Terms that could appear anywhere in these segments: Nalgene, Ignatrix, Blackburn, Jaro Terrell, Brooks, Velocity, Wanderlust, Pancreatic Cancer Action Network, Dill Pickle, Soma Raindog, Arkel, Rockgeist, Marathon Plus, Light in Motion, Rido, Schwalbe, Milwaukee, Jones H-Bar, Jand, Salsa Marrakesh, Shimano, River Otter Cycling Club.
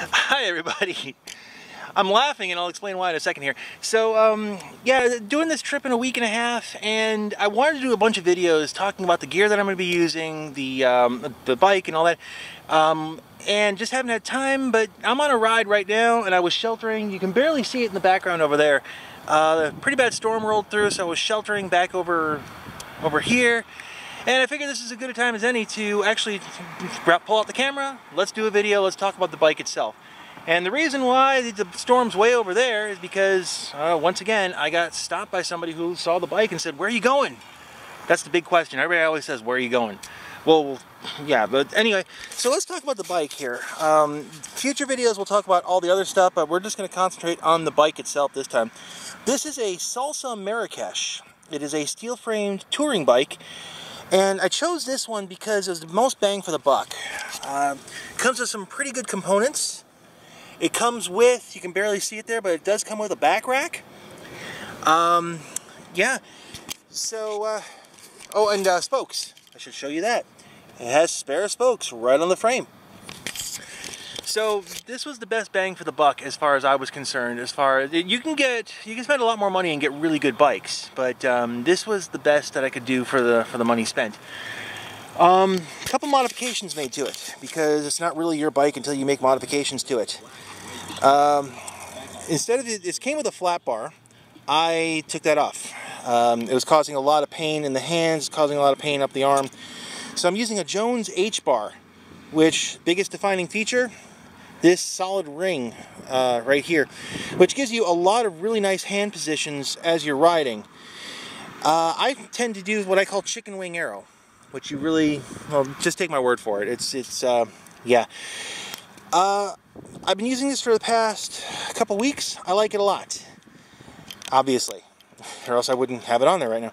Hi everybody. I'm laughing and I'll explain why in a second here. So yeah, doing this trip in a week and a half, and I wanted to do a bunch of videos talking about the gear that I'm going to be using, the bike and all that, and just haven't had time. But I'm on a ride right now and I was sheltering. You can barely see it in the background over there. A pretty bad storm rolled through, so I was sheltering back over here. And I figured this is as good a time as any to actually pull out the camera, let's do a video, let's talk about the bike itself. And the reason why the storm's way over there is because, once again, I got stopped by somebody who saw the bike and said, "Where are you going?" That's the big question. Everybody always says, "Where are you going?" Well, yeah, but anyway, so let's talk about the bike here. Future videos we'll talk about all the other stuff, but we're just going to concentrate on the bike itself this time. This is a Salsa Marrakesh. It is a steel-framed touring bike. And I chose this one because it was the most bang for the buck. Comes with some pretty good components. It comes with, you can barely see it there, but it does come with a back rack. Yeah. So, oh, and spokes. I should show you that. It has spare spokes right on the frame. So this was the best bang for the buck as far as I was concerned. As far as you can spend a lot more money and get really good bikes, but this was the best that I could do for the money spent. A couple modifications made to it, because it's not really your bike until you make modifications to it. Instead of it came with a flat bar. I took that off. It was causing a lot of pain in the hands, causing a lot of pain up the arm. So I'm using a Jones H-Bar, which biggest defining feature, this solid ring right here, which gives you a lot of really nice hand positions as you're riding. I tend to do what I call chicken wing arrow, which you really, well, just take my word for it. It's yeah. I've been using this for the past couple weeks. I like it a lot, obviously, or else I wouldn't have it on there right now.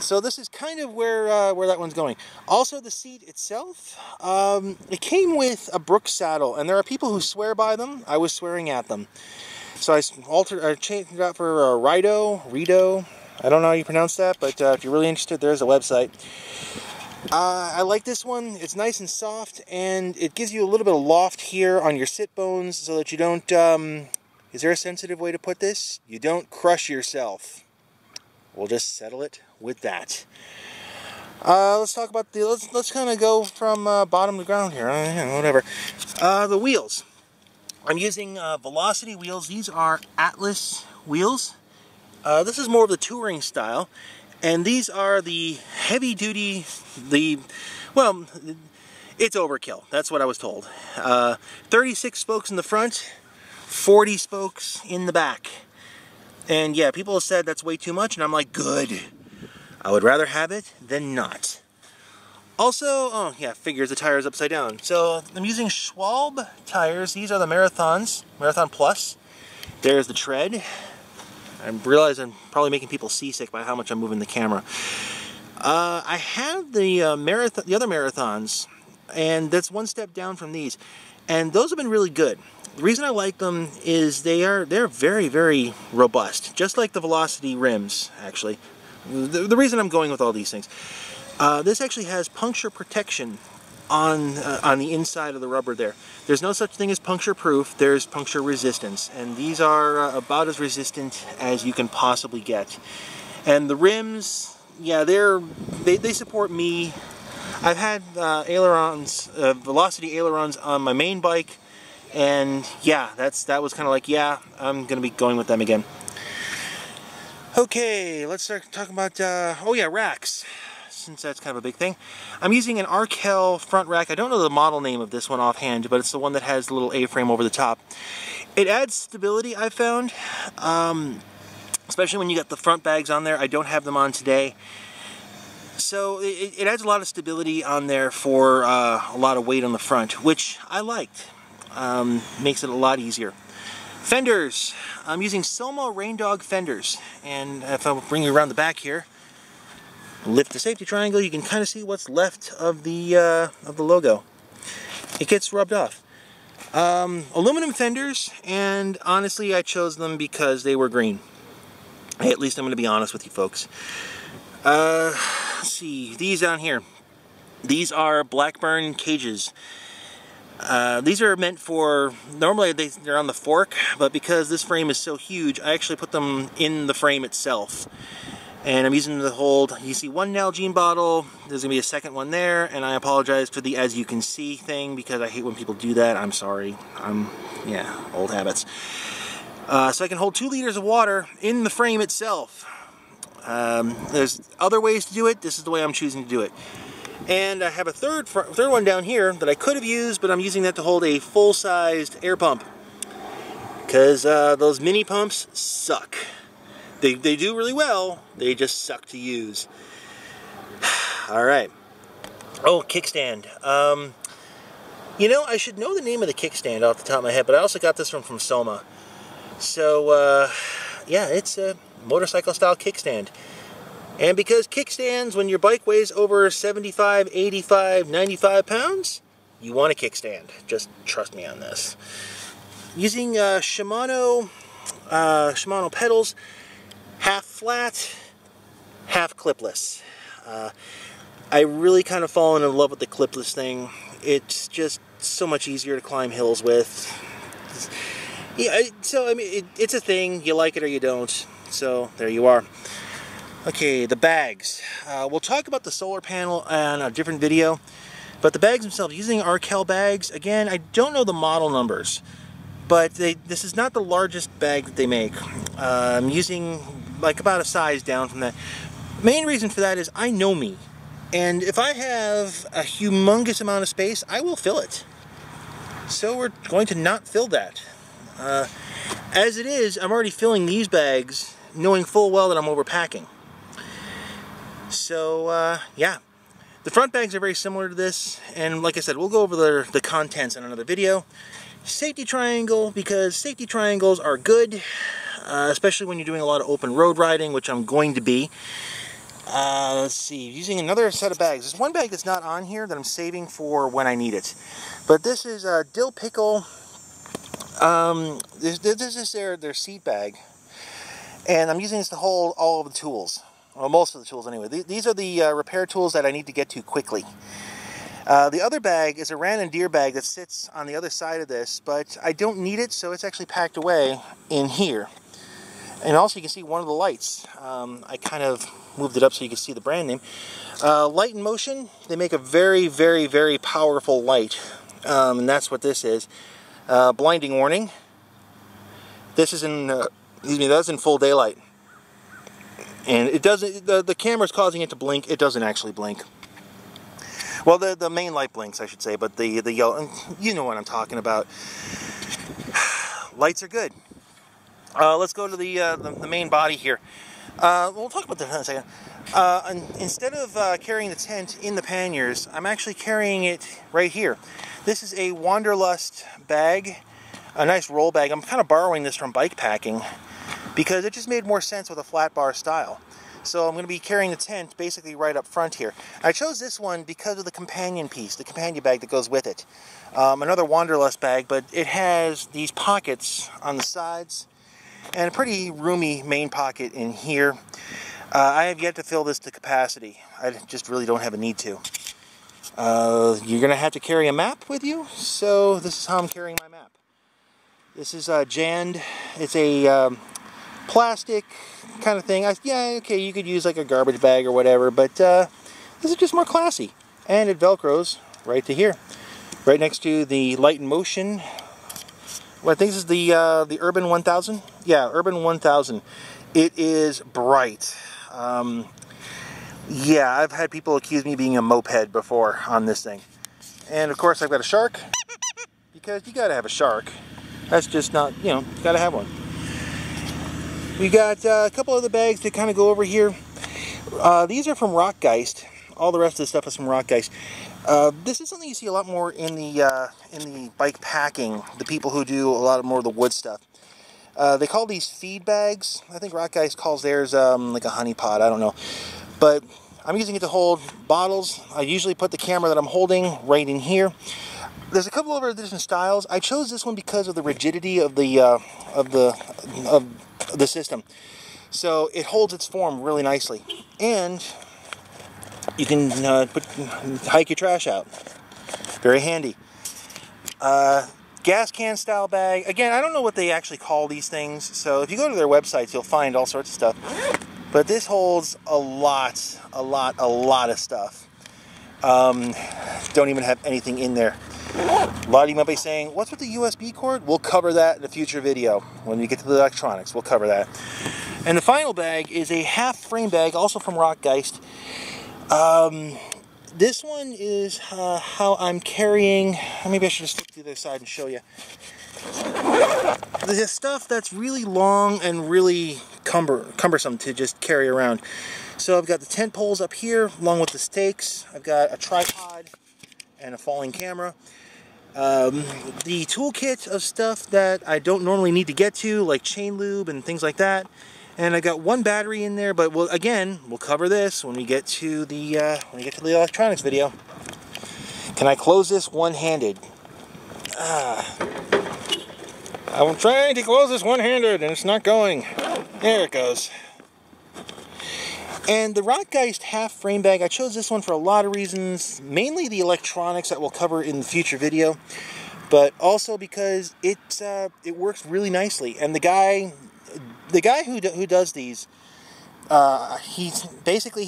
So this is kind of where that one's going. Also, the seat itself, it came with a Brooks saddle, and there are people who swear by them. I was swearing at them. So I changed it out for Rido. I don't know how you pronounce that, but if you're really interested, there's a website. I like this one. It's nice and soft, and it gives you a little bit of loft here on your sit bones so that you don't, is there a sensitive way to put this? You don't crush yourself. We'll just settle it with that. Let's talk about the, let's kind of go from bottom to ground here, whatever. The wheels. I'm using Velocity wheels. These are Atlas wheels. This is more of the touring style, and these are the heavy duty, well, it's overkill. That's what I was told. 36 spokes in the front, 40 spokes in the back. And yeah, people have said that's way too much, and I'm like, good. I would rather have it than not. Also, oh yeah, figures the tires upside down. So I'm using Schwalbe tires. These are the Marathons, Marathon Plus. There's the tread. I realize I'm probably making people seasick by how much I'm moving the camera. I have the other Marathons, and that's one step down from these. And those have been really good. The reason I like them is they're very, very robust, just like the Velocity rims, actually. The reason I'm going with all these things, this actually has puncture protection on the inside of the rubber there. There's no such thing as puncture proof, there's puncture resistance, and these are about as resistant as you can possibly get. And the rims, yeah, they support me. I've had ailerons, Velocity ailerons on my main bike, and yeah, that was kind of like, yeah, I'm going to be going with them again. Okay, let's start talking about, oh yeah, racks, since that's kind of a big thing. I'm using an Arkel front rack. I don't know the model name of this one offhand, but it's the one that has the little A-frame over the top. It adds stability, I found, especially when you got the front bags on there. I don't have them on today. So it adds a lot of stability on there for a lot of weight on the front, which I liked. Makes it a lot easier. Fenders. I'm using Soma Raindog fenders, and if I bring you around the back here, lift the safety triangle, you can kind of see what's left of the logo. It gets rubbed off. Aluminum fenders, and honestly, I chose them because they were green. Hey, at least I'm going to be honest with you folks. Let's see, these down here. These are Blackburn cages. These are meant for, normally they're on the fork, but because this frame is so huge, I actually put them in the frame itself. And I'm using them to hold, you see one Nalgene bottle, there's going to be a second one there, and I apologize for the as you can see thing, because I hate when people do that, I'm sorry. Yeah, old habits. So I can hold 2 liters of water in the frame itself. There's other ways to do it, this is the way I'm choosing to do it. And I have a third one down here that I could have used, but I'm using that to hold a full-sized air pump. Because those mini pumps suck. They do really well, they just suck to use. Alright. Oh, kickstand. You know, I should know the name of the kickstand off the top of my head, but I also got this one from Soma. So, yeah, it's a motorcycle-style kickstand. And because kickstands, when your bike weighs over 75, 85, 95 pounds, you want a kickstand. Just trust me on this. Using Shimano pedals, half flat, half clipless. I really kind of fallen in love with the clipless thing. It's just so much easier to climb hills with. Yeah, so I mean, it's a thing. You like it or you don't. So there you are. Okay, the bags. We'll talk about the solar panel on a different video, but the bags themselves, using Arkel bags, again, I don't know the model numbers, but this is not the largest bag that they make. I'm using like about a size down from that. Main reason for that is I know me, and if I have a humongous amount of space, I will fill it. So we're going to not fill that. As it is, I'm already filling these bags, knowing full well that I'm overpacking. So, yeah, the front bags are very similar to this, and like I said, we'll go over the contents in another video. Safety triangle, because safety triangles are good, especially when you're doing a lot of open road riding, which I'm going to be. Let's see, using another set of bags. There's one bag that's not on here that I'm saving for when I need it. But this is Dill Pickle, this is their seat bag, and I'm using this to hold all of the tools. Well, most of the tools anyway. These are the repair tools that I need to get to quickly. The other bag is a ran and deer bag that sits on the other side of this, but I don't need it, so it's actually packed away in here. And also you can see one of the lights. I kind of moved it up so you can see the brand name. Light in Motion, they make a very, very, very powerful light, and that's what this is. Blinding warning. This is in, excuse me, that's in full daylight. And it doesn't, the camera's causing it to blink, it doesn't actually blink. Well, the main light blinks, I should say, but the yellow, you know what I'm talking about. Lights are good. Let's go to the main body here. We'll talk about that in a second. Instead of carrying the tent in the panniers, I'm actually carrying it right here. This is a Wanderlust bag, a nice roll bag. I'm kind of borrowing this from bike packing, because it just made more sense with a flat bar style. So I'm going to be carrying the tent basically right up front here. I chose this one because of the companion piece, the companion bag that goes with it. Another Wanderlust bag, but it has these pockets on the sides and a pretty roomy main pocket in here. I have yet to fill this to capacity. I just really don't have a need to. You're going to have to carry a map with you, so this is how I'm carrying my map. This is Jand. It's a... plastic kind of thing. Yeah, okay, you could use like a garbage bag or whatever, but this is just more classy. And it velcros right to here, right next to the Light in Motion. Well, I think this is the Urban 1000. Yeah, Urban 1000. It is bright. Yeah, I've had people accuse me of being a moped before on this thing. And of course, I've got a shark, because you gotta have a shark. That's just not, you know, you gotta have one. We got a couple other bags that kind of go over here. These are from Rockgeist. All the rest of the stuff is from Rockgeist. This is something you see a lot more in the bike packing. The people who do a lot more of the wood stuff. They call these feed bags. I think Rockgeist calls theirs like a honey pot. I don't know. But I'm using it to hold bottles. I usually put the camera that I'm holding right in here. There's a couple other different styles. I chose this one because of the rigidity of the system, so it holds its form really nicely, and you can hike your trash out. Very handy. Gas can style bag. Again, I don't know what they actually call these things, so if you go to their websites, you'll find all sorts of stuff. But this holds a lot of stuff. Don't even have anything in there. A lot of you might be saying, what's with the USB cord? We'll cover that in a future video. When we get to the electronics, we'll cover that. And the final bag is a half frame bag, also from Rockgeist. This one is how I'm carrying, maybe I should just look to the other side and show you. There's stuff that's really long and really cumbersome to just carry around. So I've got the tent poles up here, along with the stakes. I've got a tripod and a falling camera. The toolkit of stuff that I don't normally need to get to, like chain lube and things like that. And I got one battery in there, but we'll cover this when we get to the electronics video. Can I close this one-handed? I'm trying to close this one-handed, and it's not going. There it goes. And the Rockgeist half frame bag, I chose this one for a lot of reasons, mainly the electronics that we'll cover in the future video, but also because it works really nicely. And the guy who does these, he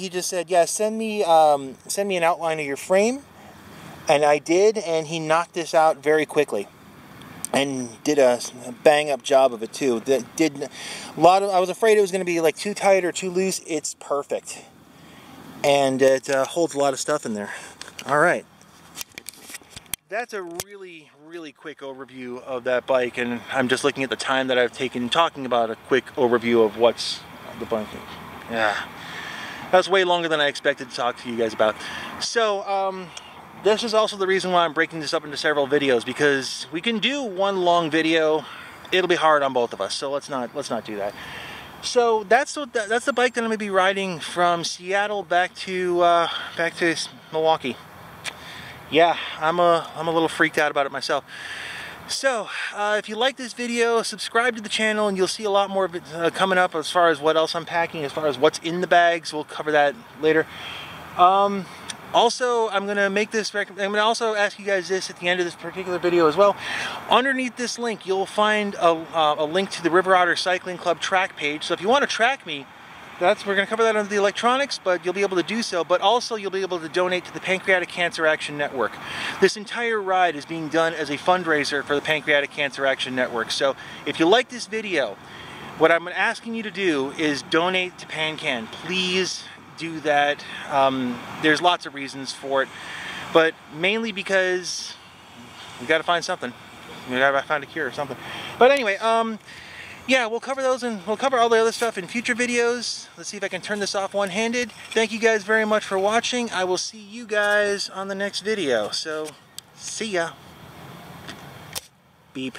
just said, yeah, send me an outline of your frame, and I did, and he knocked this out very quickly, and did a bang up job of it too. That did a lot of. I was afraid it was going to be like too tight or too loose. It's perfect, and it holds a lot of stuff in there. All right, that's a really quick overview of that bike, and I'm just looking at the time that I've taken talking about a quick overview of what's the bike. Yeah, that's way longer than I expected to talk to you guys about. So this is also the reason why I'm breaking this up into several videos, because we can do one long video, it'll be hard on both of us, so let's not do that. So that's the bike that I'm going to be riding from Seattle back to Milwaukee. Yeah, I'm a little freaked out about it myself. So, if you like this video, subscribe to the channel, and you'll see a lot more of it coming up as far as what else I'm packing, as far as what's in the bags. We'll cover that later. Also, I'm going to also ask you guys this at the end of this particular video as well. Underneath this link, you'll find a link to the River Otter Cycling Club track page. So if you want to track me, we're going to cover that under the electronics, but you'll be able to do so. But also, you'll be able to donate to the Pancreatic Cancer Action Network. This entire ride is being done as a fundraiser for the Pancreatic Cancer Action Network. So if you like this video, what I'm asking you to do is donate to PanCan. Please do that. There's lots of reasons for it, but mainly because we got to find something. We got to find a cure or something. But anyway, yeah, we'll cover those, and we'll cover all the other stuff in future videos. Let's see if I can turn this off one-handed. Thank you guys very much for watching. I will see you guys on the next video. So, see ya. Beep.